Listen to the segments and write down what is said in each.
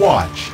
Watch.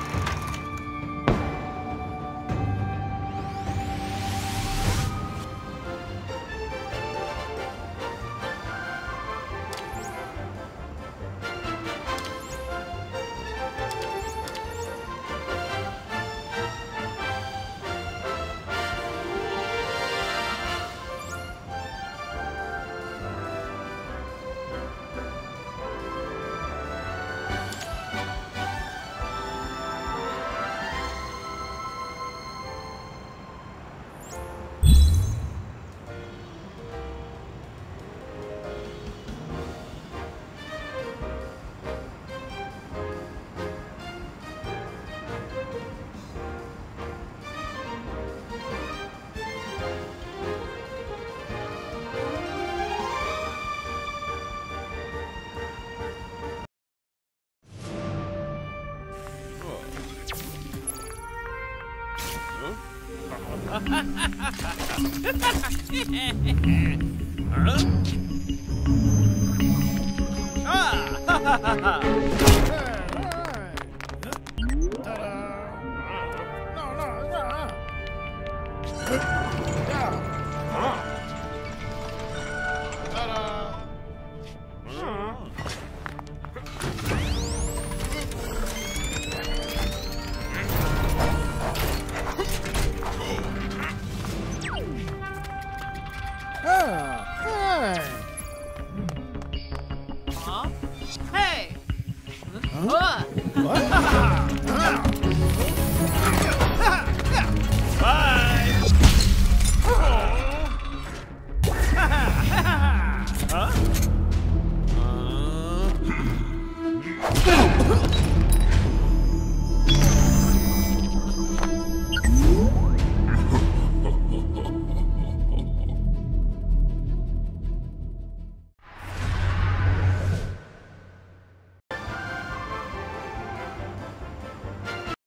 Huh?